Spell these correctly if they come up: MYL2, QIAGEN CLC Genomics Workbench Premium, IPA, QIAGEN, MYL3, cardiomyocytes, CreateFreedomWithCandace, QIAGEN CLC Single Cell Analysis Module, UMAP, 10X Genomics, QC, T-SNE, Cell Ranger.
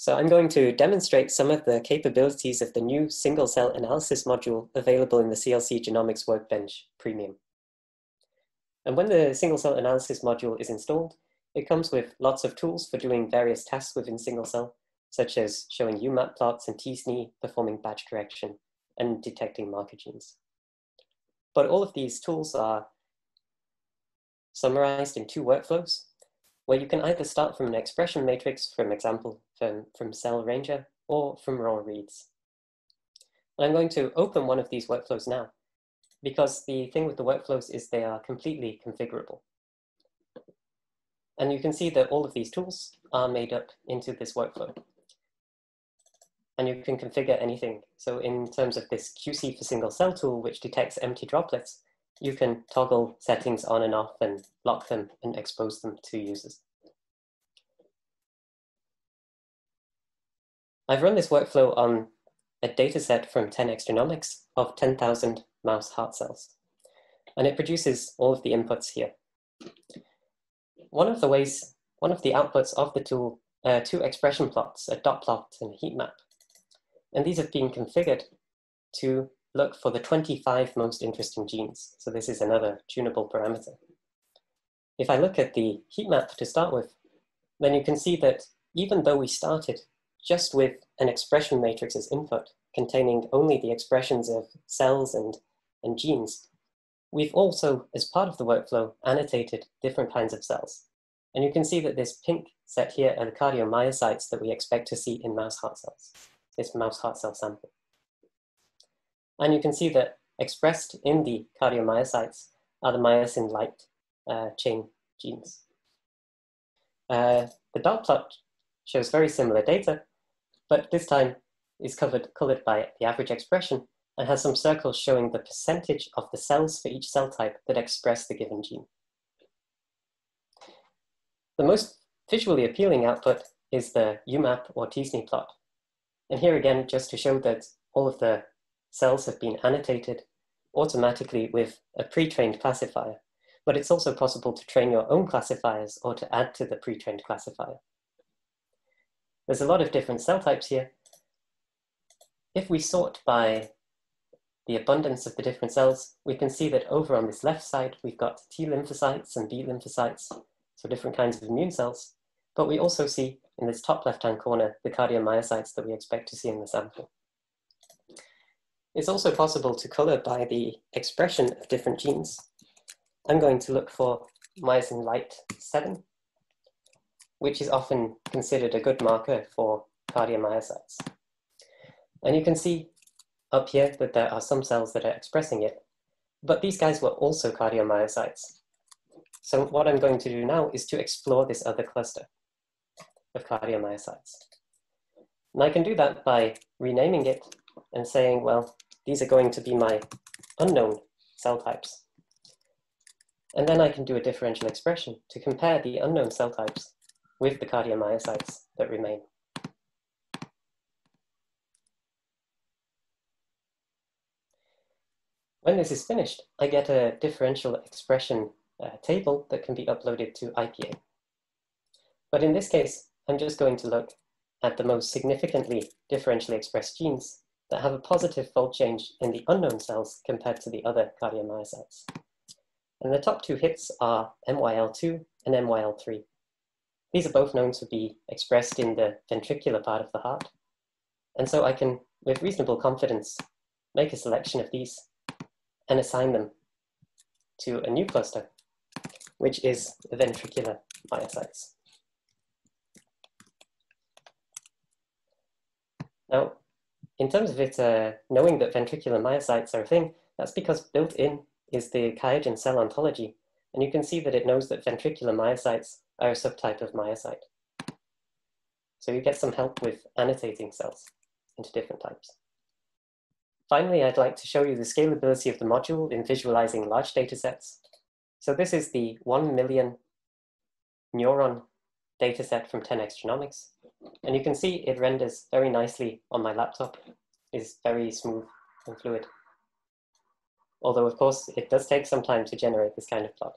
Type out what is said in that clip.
So I'm going to demonstrate some of the capabilities of the new single cell analysis module available in the CLC Genomics Workbench Premium. And when the single cell analysis module is installed, it comes with lots of tools for doing various tasks within single cell, such as showing UMAP plots and T-SNE, performing batch correction, and detecting marker genes. But all of these tools are summarized in two workflows, where you can either start from an expression matrix, for example, from Cell Ranger, or from raw reads. And I'm going to open one of these workflows now, because the thing with the workflows is they are completely configurable. And you can see that all of these tools are made up into this workflow. And you can configure anything. So in terms of this QC for single cell tool, which detects empty droplets, you can toggle settings on and off and lock them and expose them to users. I've run this workflow on a dataset from 10X Genomics of 10,000 mouse heart cells, and it produces all of the inputs here. One of the outputs of the tool are two expression plots, a dot plot and a heat map. And these have been configured to look for the 25 most interesting genes. So this is another tunable parameter. If I look at the heat map to start with, then you can see that even though we started just with an expression matrix as input, containing only the expressions of cells and genes, we've also, as part of the workflow, annotated different kinds of cells. And you can see that this pink set here are the cardiomyocytes that we expect to see in mouse heart cells, this mouse heart cell sample. And you can see that expressed in the cardiomyocytes are the myosin light chain genes. The dot plot shows very similar data, but this time is colored by the average expression and has some circles showing the percentage of the cells for each cell type that express the given gene. The most visually appealing output is the UMAP or T-SNE plot. And here again, just to show that all of the cells have been annotated automatically with a pre-trained classifier, but it's also possible to train your own classifiers or to add to the pre-trained classifier. There's a lot of different cell types here. If we sort by the abundance of the different cells, we can see that over on this left side, we've got T lymphocytes and B lymphocytes, so different kinds of immune cells, but we also see in this top left-hand corner, the cardiomyocytes that we expect to see in the sample. It's also possible to color by the expression of different genes. I'm going to look for myosin light 7, which is often considered a good marker for cardiomyocytes. And you can see up here that there are some cells that are expressing it, but these guys were also cardiomyocytes. So what I'm going to do now is to explore this other cluster of cardiomyocytes. And I can do that by renaming it and saying, well, these are going to be my unknown cell types. And then I can do a differential expression to compare the unknown cell types with the cardiomyocytes that remain. When this is finished, I get a differential expression table that can be uploaded to IPA. But in this case, I'm just going to look at the most significantly differentially expressed genes that have a positive fold change in the unknown cells compared to the other cardiomyocytes. And the top two hits are MYL2 and MYL3. These are both known to be expressed in the ventricular part of the heart. And so I can, with reasonable confidence, make a selection of these and assign them to a new cluster, which is the ventricular myocytes. Now, in terms of it, knowing that ventricular myocytes are a thing, that's because built in is the QIAGEN cell ontology. And you can see that it knows that ventricular myocytes are a subtype of myocyte. So you get some help with annotating cells into different types. Finally, I'd like to show you the scalability of the module in visualizing large data sets. So this is the 1 million neuron dataset from 10X Genomics. And you can see it renders very nicely on my laptop. It's very smooth and fluid. Although, of course, it does take some time to generate this kind of plot.